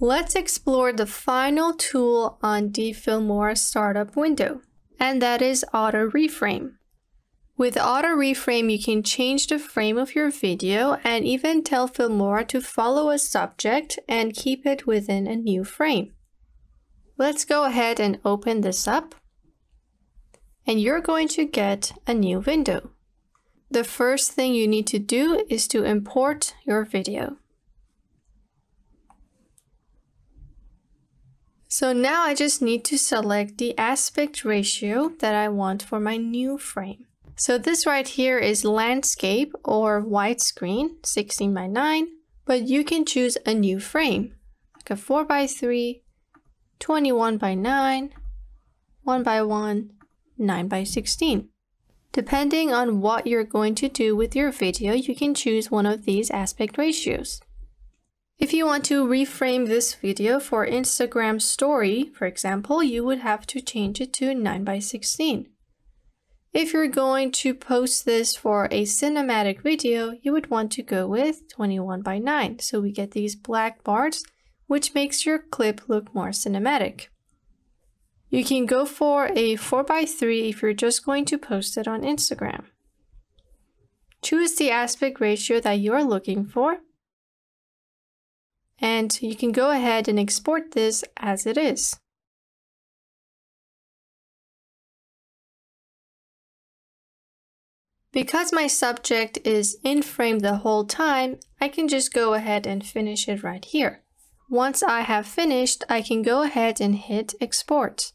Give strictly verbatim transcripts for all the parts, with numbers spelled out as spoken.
Let's explore the final tool on the Filmora startup window, and that is Auto Reframe. With Auto Reframe, you can change the frame of your video and even tell Filmora to follow a subject and keep it within a new frame. Let's go ahead and open this up, and you're going to get a new window. The first thing you need to do is to import your video. So now I just need to select the aspect ratio that I want for my new frame. So this right here is landscape or widescreen, sixteen by nine, but you can choose a new frame, like a four by three, twenty-one by nine, one by one, nine by sixteen. Depending on what you're going to do with your video, you can choose one of these aspect ratios. If you want to reframe this video for Instagram story, for example, you would have to change it to nine by sixteen. If you're going to post this for a cinematic video, you would want to go with twenty-one by nine. So we get these black bars, which makes your clip look more cinematic. You can go for a four by three if you're just going to post it on Instagram. Choose the aspect ratio that you are looking for, and you can go ahead and export this as it is. Because my subject is in frame the whole time, I can just go ahead and finish it right here. Once I have finished, I can go ahead and hit export.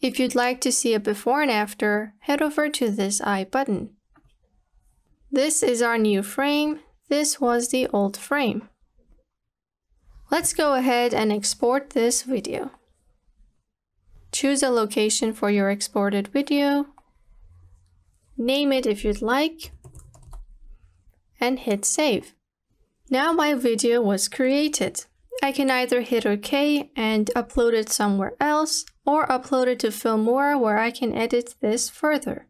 If you'd like to see a before and after, head over to this I button. This is our new frame. This was the old frame. Let's go ahead and export this video. Choose a location for your exported video. Name it if you'd like, and hit save. Now my video was created. I can either hit OK and upload it somewhere else, or upload it to Filmora where I can edit this further.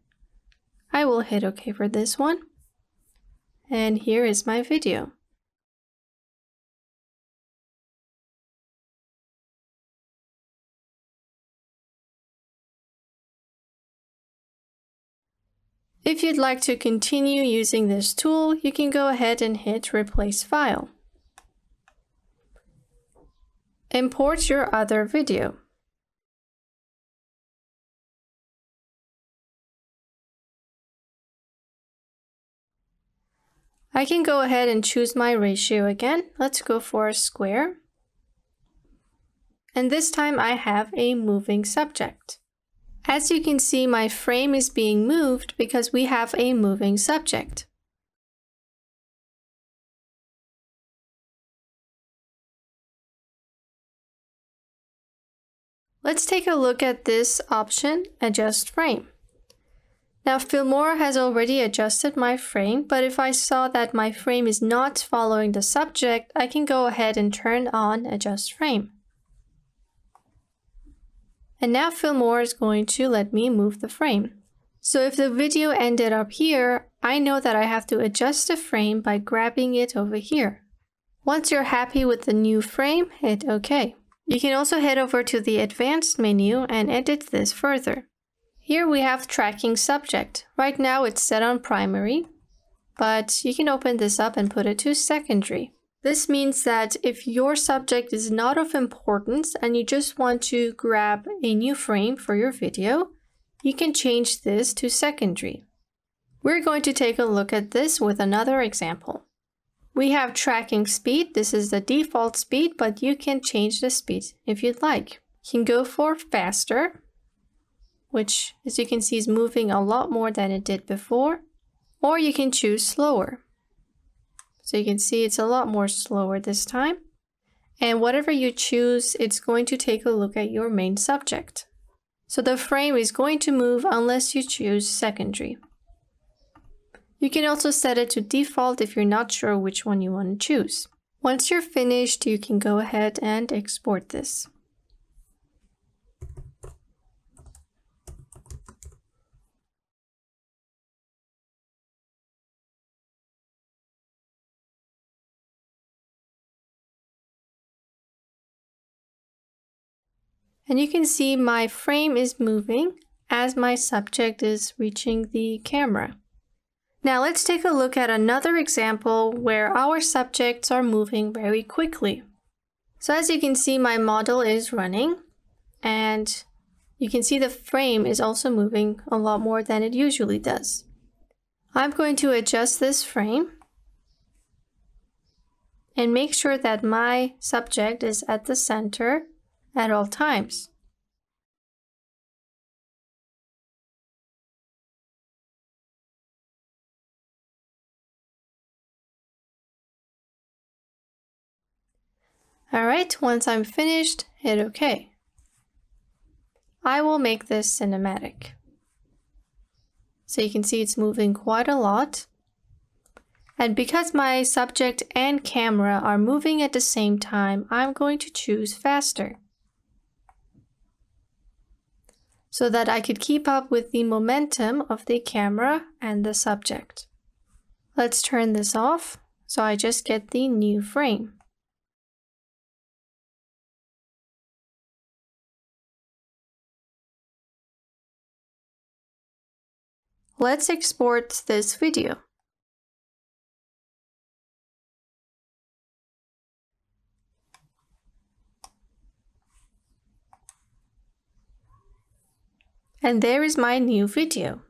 I will hit OK for this one. And here is my video. If you'd like to continue using this tool, you can go ahead and hit Replace File. Import your other video. I can go ahead and choose my ratio again. Let's go for a square. And this time I have a moving subject. As you can see, my frame is being moved because we have a moving subject. Let's take a look at this option, Adjust Frame. Now, Filmora has already adjusted my frame, but if I saw that my frame is not following the subject, I can go ahead and turn on Adjust Frame. And now Filmora is going to let me move the frame. So if the video ended up here, I know that I have to adjust the frame by grabbing it over here. Once you're happy with the new frame, hit OK. You can also head over to the Advanced menu and edit this further. Here we have Tracking Subject. Right now it's set on Primary, but you can open this up and put it to Secondary. This means that if your subject is not of importance and you just want to grab a new frame for your video, you can change this to secondary. We're going to take a look at this with another example. We have tracking speed. This is the default speed, but you can change the speed if you'd like. You can go for faster, which as you can see is moving a lot more than it did before, or you can choose slower. So you can see it's a lot more slower this time. And whatever you choose, it's going to take a look at your main subject. So the frame is going to move unless you choose secondary. You can also set it to default if you're not sure which one you want to choose. Once you're finished, you can go ahead and export this. And you can see my frame is moving as my subject is reaching the camera. Now let's take a look at another example where our subjects are moving very quickly. So as you can see, my model is running, and you can see the frame is also moving a lot more than it usually does. I'm going to adjust this frame and make sure that my subject is at the center at all times. All right, once I'm finished, hit OK. I will make this cinematic. So you can see it's moving quite a lot. And because my subject and camera are moving at the same time, I'm going to choose faster, so that I could keep up with the momentum of the camera and the subject. Let's turn this off, so I just get the new frame. Let's export this video. And there is my new video.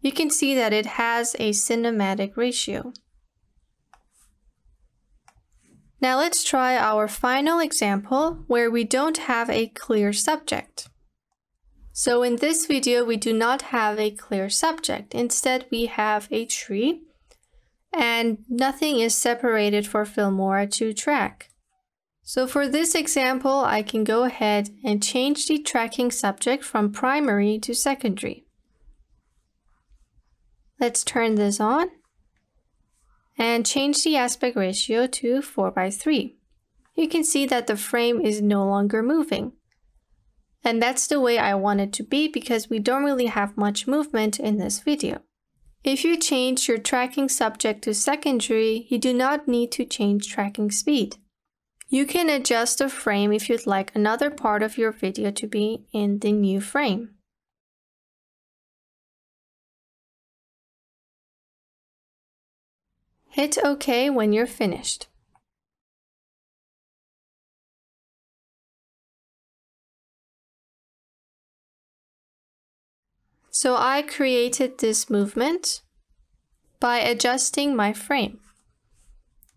You can see that it has a cinematic ratio. Now let's try our final example where we don't have a clear subject. So in this video, we do not have a clear subject. Instead, we have a tree, and nothing is separated for Filmora to track. So for this example, I can go ahead and change the tracking subject from primary to secondary. Let's turn this on and change the aspect ratio to four by three. You can see that the frame is no longer moving. And that's the way I want it to be because we don't really have much movement in this video. If you change your tracking subject to secondary, you do not need to change tracking speed. You can adjust the frame if you'd like another part of your video to be in the new frame. Hit OK when you're finished. So I created this movement by adjusting my frame.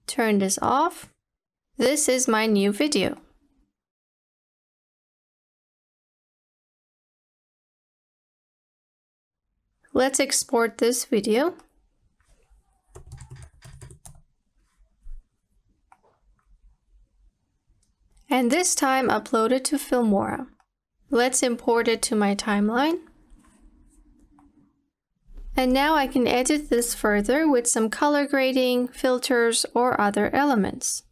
Turn this off. This is my new video. Let's export this video. And this time upload it to Filmora. Let's import it to my timeline. And now I can edit this further with some color grading, filters, or other elements.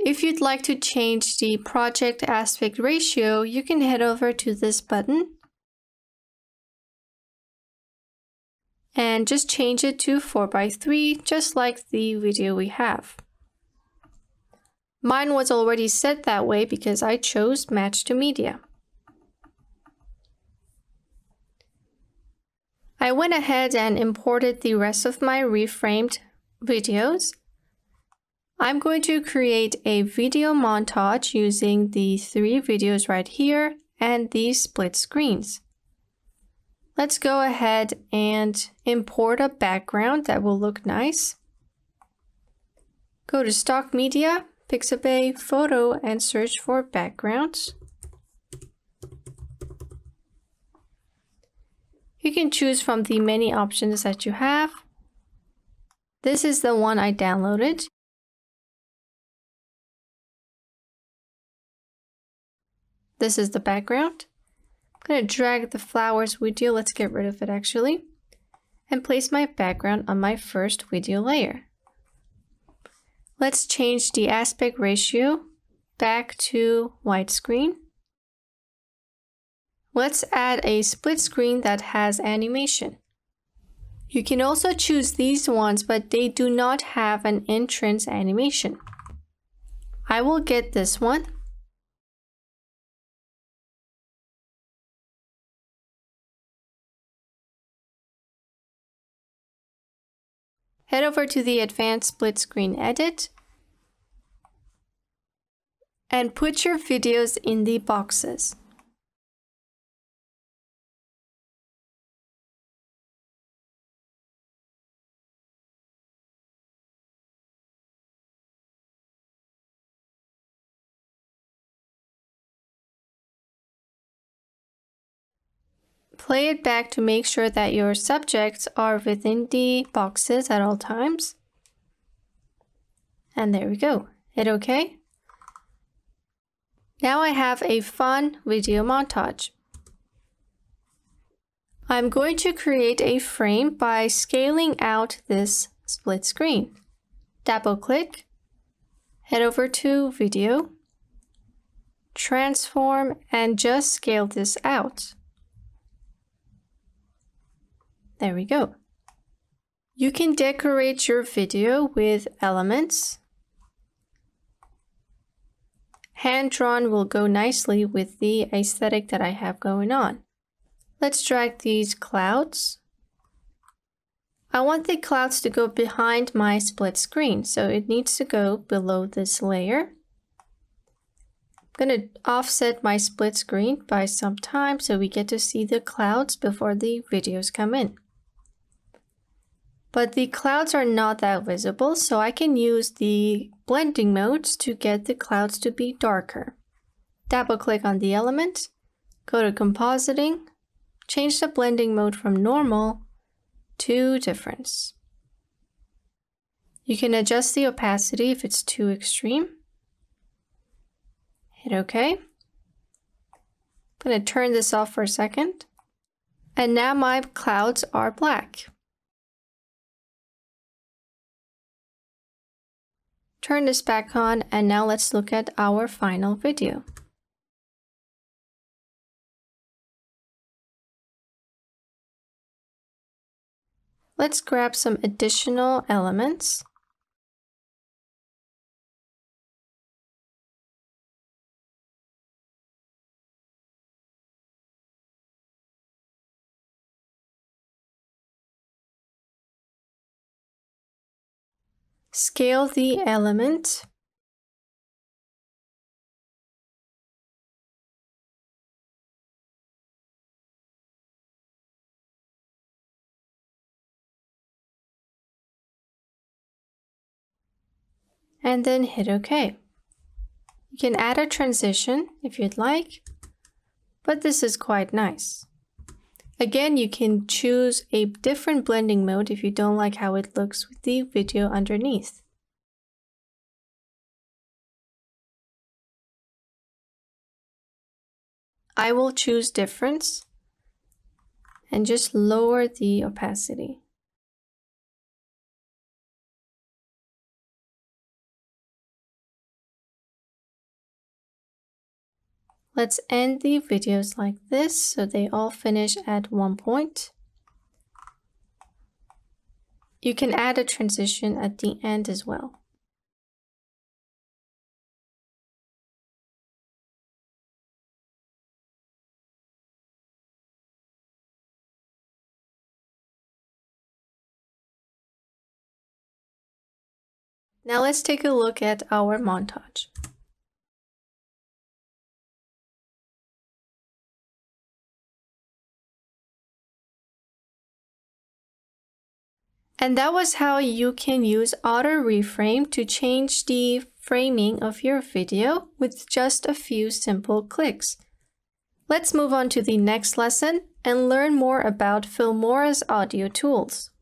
If you'd like to change the project aspect ratio, you can head over to this button and just change it to four by three, just like the video we have. Mine was already set that way because I chose Match to Media. I went ahead and imported the rest of my reframed videos. I'm going to create a video montage using the three videos right here and these split screens. Let's go ahead and import a background that will look nice. Go to Stock Media, Pixabay, Photo, and search for backgrounds. You can choose from the many options that you have. This is the one I downloaded. This is the background. I'm going to drag the flowers video, let's get rid of it actually, and place my background on my first video layer. Let's change the aspect ratio back to widescreen. Let's add a split screen that has animation. You can also choose these ones, but they do not have an entrance animation. I will get this one. Head over to the advanced split screen edit and put your videos in the boxes. Play it back to make sure that your subjects are within the boxes at all times. And there we go. Hit OK. Now I have a fun video montage. I'm going to create a frame by scaling out this split screen. Double click. Head over to Video. Transform and just scale this out. There we go. You can decorate your video with elements. Hand-drawn will go nicely with the aesthetic that I have going on. Let's drag these clouds. I want the clouds to go behind my split screen, so it needs to go below this layer. I'm going to offset my split screen by some time so we get to see the clouds before the videos come in. But the clouds are not that visible, so I can use the blending modes to get the clouds to be darker. Double click on the element, go to compositing, change the blending mode from normal to difference. You can adjust the opacity if it's too extreme. Hit OK. I'm going to turn this off for a second. And now my clouds are black. Turn this back on, and now let's look at our final video. Let's grab some additional elements. Scale the element. And then hit OK. You can add a transition if you'd like, but this is quite nice. Again, you can choose a different blending mode if you don't like how it looks with the video underneath. I will choose difference and just lower the opacity. Let's end the videos like this, so they all finish at one point. You can add a transition at the end as well. Now let's take a look at our montage. And that was how you can use auto reframe to change the framing of your video with just a few simple clicks. Let's move on to the next lesson and learn more about Filmora's audio tools.